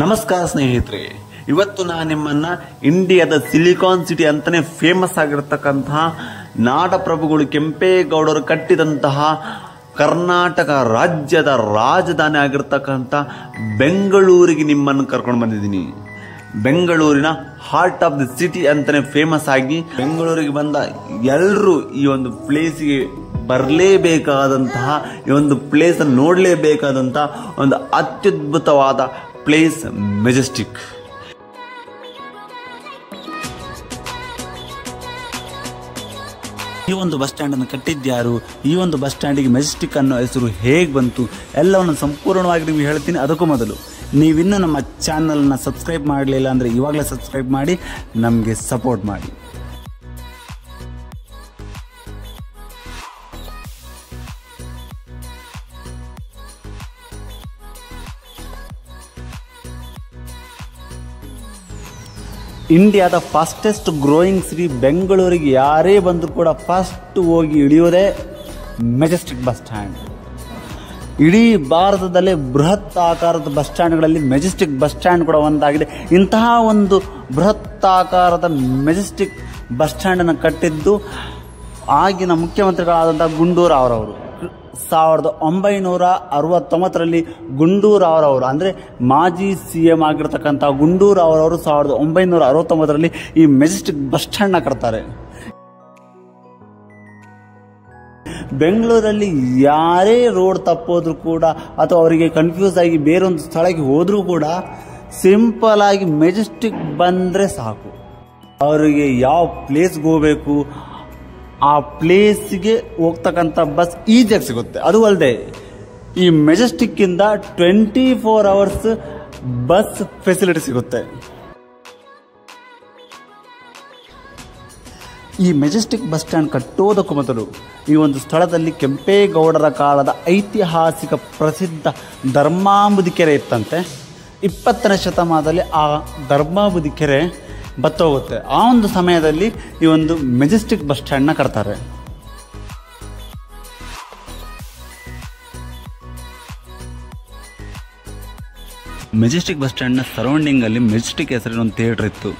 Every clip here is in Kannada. ನಮಸ್ಕಾರ ಸ್ನೇಹಿತರೆ, ಇವತ್ತು ನಾನು ನಿಮ್ಮನ್ನ ಇಂಡಿಯಾದ ಸಿಲಿಕಾನ್ ಸಿಟಿ ಅಂತಾನೆ ಫೇಮಸ್ ಆಗಿರತಕ್ಕಂತ ನಾಡಪ್ರಭುಗಳು ಕೆಂಪೇಗೌಡರು ಕಟ್ಟಿದಂತಹ ಕರ್ನಾಟಕ ರಾಜ್ಯದ ರಾಜಧಾನಿ ಆಗಿರತಕ್ಕಂತ ಬೆಂಗಳೂರಿಗೆ ನಿಮ್ಮನ್ನ ಕರ್ಕೊಂಡು ಬಂದಿದ್ದೀನಿ। ಬೆಂಗಳೂರಿನ ಹಾರ್ಟ್ ಆಫ್ ದಿ ಸಿಟಿ ಅಂತಾನೆ ಫೇಮಸ್ ಆಗಿ ಬೆಂಗಳೂರಿಗೆ ಬಂದ ಎಲ್ಲರೂ ಈ ಒಂದು ಪ್ಲೇಸ್ ಗೆ ಬರಲೇಬೇಕಾದಂತಹ ಈ ಒಂದು ಪ್ಲೇಸ್ ಅನ್ನು ನೋಡಲೇಬೇಕಾದಂತ ಒಂದು ಅತ್ಯದ್ಭುತವಾದ प्लेस मैजेस्टिक। ಈ ಒಂದು ಬಸ್ ಸ್ಟ್ಯಾಂಡ್ ಅನ್ನು ಕಟ್ಟಿದ್ಯಾರು, ಈ ಒಂದು ಬಸ್ ಸ್ಟ್ಯಾಂಡಿಗೆ ಮೆಜೆಸ್ಟಿಕ್ ಅನ್ನೋ ಹೆಸರು ಹೇಗೆ ಬಂತು ಎಲ್ಲವನ್ನು ಸಂಪೂರ್ಣವಾಗಿ ನಿಮಗೆ ಹೇಳ್ತೀನಿ। ಅದಕ್ಕೂ ಮೊದಲು ನೀವಿನ್ನೂ ನಮ್ಮ ಚಾನಲ್ನ ಸಬ್ಸ್ಕ್ರೈಬ್ ಮಾಡಲಿಲ್ಲ ಅಂದರೆ ಇವಾಗಲೇ ಸಬ್ಸ್ಕ್ರೈಬ್ ಮಾಡಿ ನಮಗೆ ಸಪೋರ್ಟ್ ಮಾಡಿ। ಇಂಡಿಯಾದ ಫಾಸ್ಟೆಸ್ಟ್ ಗ್ರೋಯಿಂಗ್ ಸಿಟಿ ಬೆಂಗಳೂರಿಗೆ ಯಾರೇ ಬಂದರೂ ಕೂಡ ಫಸ್ಟ್ ಹೋಗಿ ಇಳಿಯೋದೇ ಮೆಜೆಸ್ಟಿಕ್ ಬಸ್ ಸ್ಟ್ಯಾಂಡ್। ಇಡೀ ಭಾರತದಲ್ಲೇ ಬೃಹತ್ ಆಕಾರದ ಬಸ್ ಸ್ಟ್ಯಾಂಡ್ಗಳಲ್ಲಿ ಮೆಜೆಸ್ಟಿಕ್ ಬಸ್ ಸ್ಟ್ಯಾಂಡ್ ಕೂಡ ಒಂದಾಗಿದೆ। ಇಂತಹ ಒಂದು ಬೃಹತ್ ಆಕಾರದ ಮೆಜೆಸ್ಟಿಕ್ ಬಸ್ ಸ್ಟ್ಯಾಂಡನ್ನು ಕಟ್ಟಿದ್ದು ಆಗಿನ ಮುಖ್ಯಮಂತ್ರಿಗಳಾದಂಥ ಗುಂಡೂರಾವ್ರವರು 1969ರಲ್ಲಿ ಗುಂಡೂರಾವ್ರವರು ಅಂದರೆ ಮಾಜಿ CM ಆಗಿರ್ತಕ್ಕಂಥ ಗುಂಡೂರಾವ್ರವರು 1969ರಲ್ಲಿ ಈ ಮೆಜೆಸ್ಟಿಕ್ ಬಸ್ ಸ್ಟ್ಯಾಂಡ್ನ ಕಟ್ತಾರೆ। ಬೆಂಗಳೂರಲ್ಲಿ ಯಾರೇ ರೋಡ್ ತಪ್ಪೋದ್ರೂ ಕೂಡ ಅಥವಾ ಅವರಿಗೆ ಕನ್ಫ್ಯೂಸ್ ಆಗಿ ಬೇರೊಂದು ಸ್ಥಳಕ್ಕೆ ಹೋದರೂ ಕೂಡ ಸಿಂಪಲ್ ಆಗಿ ಮೆಜೆಸ್ಟಿಕ್ ಬಂದರೆ ಸಾಕು, ಅವರಿಗೆ ಯಾವ ಪ್ಲೇಸ್ಗೆ ಹೋಗಬೇಕು ಆ ಪ್ಲೇಸ್ಗೆ ಹೋಗ್ತಕ್ಕಂಥ ಬಸ್ ಈಜಿಯಾಗಿ ಸಿಗುತ್ತೆ। ಅದು ಅಲ್ಲದೆ ಈ ಮೆಜೆಸ್ಟಿಕ್ಕಿಂದ 24 hours ಬಸ್ ಫೆಸಿಲಿಟಿ ಸಿಗುತ್ತೆ। ಈ ಮೆಜೆಸ್ಟಿಕ್ ಬಸ್ ಸ್ಟ್ಯಾಂಡ್ ಕಟ್ಟೋದಕ್ಕೂ ಮೊದಲು ಈ ಒಂದು ಸ್ಥಳದಲ್ಲಿ ಕೆಂಪೇಗೌಡರ ಕಾಲದ ಐತಿಹಾಸಿಕ ಪ್ರಸಿದ್ಧ ಧರ್ಮಾಂಬುದಿ ಕೆರೆ ಇತ್ತಂತೆ। 20ನೇ ಶತಮಾನದಲ್ಲಿ ಆ ಧರ್ಮಾಂಬುದಿ ಕೆರೆ ಬತ್ತೋಗುತ್ತೆ, ಆ ಒಂದು ಸಮಯದಲ್ಲಿ ಈ ಒಂದು ಮೆಜೆಸ್ಟಿಕ್ ಬಸ್ ಸ್ಟ್ಯಾಂಡ್ನ ಕಟ್ತಾರೆ। ಮೆಜೆಸ್ಟಿಕ್ ಬಸ್ ಸ್ಟ್ಯಾಂಡ್ನ ಸರೌಂಡಿಂಗಲ್ಲಿ ಮೆಜೆಸ್ಟಿಕ್ ಹೆಸರಿನ ಒಂದು ಥಿಯೇಟರ್ ಇತ್ತು।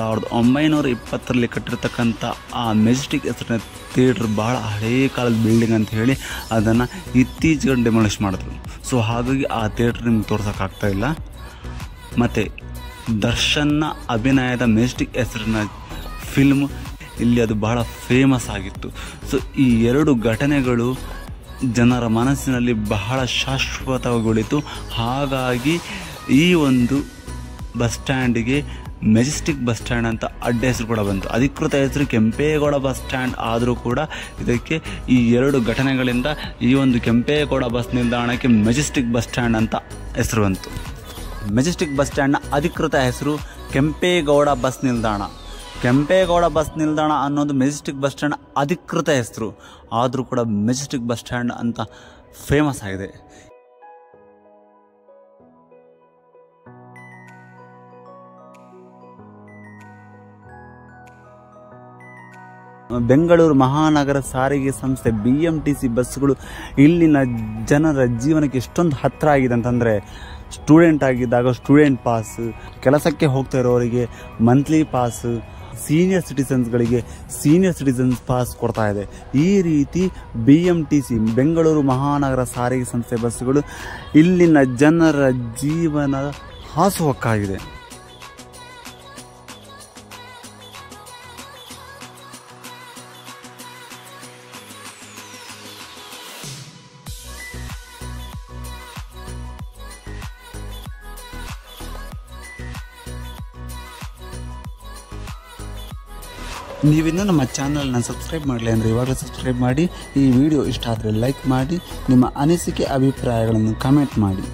1920ರಲ್ಲಿ ಕಟ್ಟಿರ್ತಕ್ಕಂಥ ಆ ಮೆಜೆಸ್ಟಿಕ್ ಹೆಸರಿನ ಥಿಯೇಟರ್ ಭಾಳ ಹಳೇ ಕಾಲದ ಬಿಲ್ಡಿಂಗ್ ಅಂತ ಹೇಳಿ ಅದನ್ನು ಇತ್ತೀಚೆಗೆ ಡೆಮಾಲಿಷ್ ಮಾಡಿದ್ರು। ಸೊ ಹಾಗಾಗಿ ಆ ಥಿಯೇಟರ್ ನಿಮ್ಗೆ ತೋರ್ಸೋಕ್ಕಾಗ್ತಾಯಿಲ್ಲ। ಮತ್ತು ದರ್ಶನ್ನ ಅಭಿನಯದ ಮೆಜೆಸ್ಟಿಕ್ ಹೆಸರಿನ ಫಿಲ್ಮ್ ಇಲ್ಲಿ ಅದು ಬಹಳ ಫೇಮಸ್ ಆಗಿತ್ತು। ಸೊ ಈ ಎರಡು ಘಟನೆಗಳು ಜನರ ಮನಸ್ಸಿನಲ್ಲಿ ಬಹಳ ಶಾಶ್ವತಗೊಳಿತು, ಹಾಗಾಗಿ ಈ ಒಂದು ಬಸ್ ಸ್ಟ್ಯಾಂಡಿಗೆ ಮೆಜೆಸ್ಟಿಕ್ ಬಸ್ ಸ್ಟ್ಯಾಂಡ್ ಅಂತ ಅಡ್ಡ ಹೆಸರು ಕೂಡ ಬಂತು। ಅಧಿಕೃತ ಹೆಸರು ಕೆಂಪೇಗೌಡ ಬಸ್ ಸ್ಟ್ಯಾಂಡ್ ಆದರೂ ಕೂಡ ಇದಕ್ಕೆ ಈ ಎರಡು ಘಟನೆಗಳಿಂದ ಈ ಒಂದು ಕೆಂಪೇಗೌಡ ಬಸ್ ನಿಲ್ದಾಣಕ್ಕೆ ಮೆಜೆಸ್ಟಿಕ್ ಬಸ್ ಸ್ಟ್ಯಾಂಡ್ ಅಂತ ಹೆಸರು ಬಂತು। ಮೆಜೆಸ್ಟಿಕ್ ಬಸ್ ಸ್ಟ್ಯಾಂಡ್ನ ಅಧಿಕೃತ ಹೆಸರು ಕೆಂಪೇಗೌಡ ಬಸ್ ನಿಲ್ದಾಣ, ಕೆಂಪೇಗೌಡ ಬಸ್ ನಿಲ್ದಾಣ ಅನ್ನೋದು ಮೆಜೆಸ್ಟಿಕ್ ಬಸ್ ಸ್ಟ್ಯಾಂಡ್ನ ಅಧಿಕೃತ ಹೆಸರು, ಆದರೂ ಕೂಡ ಮೆಜೆಸ್ಟಿಕ್ ಬಸ್ ಸ್ಟ್ಯಾಂಡ್ ಅಂತ ಫೇಮಸ್ ಆಗಿದೆ। ಬೆಂಗಳೂರು ಮಹಾನಗರ ಸಾರಿಗೆ ಸಂಸ್ಥೆ BMTC ಬಸ್ಸುಗಳು ಇಲ್ಲಿನ ಜನರ ಜೀವನಕ್ಕೆ ಎಷ್ಟೊಂದು ಹತ್ತಿರ ಆಗಿದೆ ಅಂತಂದರೆ, ಸ್ಟೂಡೆಂಟ್ ಆಗಿದ್ದಾಗ ಸ್ಟೂಡೆಂಟ್ ಪಾಸ್, ಕೆಲಸಕ್ಕೆ ಹೋಗ್ತಾ ಇರೋರಿಗೆ ಮಂತ್ಲಿ ಪಾಸ್, ಸೀನಿಯರ್ ಸಿಟಿಸನ್ಸ್ಗಳಿಗೆ ಸೀನಿಯರ್ ಸಿಟಿಸನ್ಸ್ ಪಾಸ್ ಕೊಡ್ತಾ ಇದೆ। ಈ ರೀತಿ BMTC ಬೆಂಗಳೂರು ಮಹಾನಗರ ಸಾರಿಗೆ ಸಂಸ್ಥೆ ಬಸ್ಸುಗಳು ಇಲ್ಲಿನ ಜನರ ಜೀವನದ ಹಾಸುಹೊಕ್ಕಾಗಿದೆ। ನೀವಿನ್ನೂ ನಮ್ಮ ಚಾನಲ್ನ ಸಬ್ಸ್ಕ್ರೈಬ್ ಮಾಡಲಿ ಅಂದರೆ ಇವಾಗಲೇ ಸಬ್ಸ್ಕ್ರೈಬ್ ಮಾಡಿ। ಈ ವಿಡಿಯೋ ಇಷ್ಟ ಆದರೆ ಲೈಕ್ ಮಾಡಿ, ನಿಮ್ಮ ಅನಿಸಿಕೆ ಅಭಿಪ್ರಾಯಗಳನ್ನು ಕಮೆಂಟ್ ಮಾಡಿ।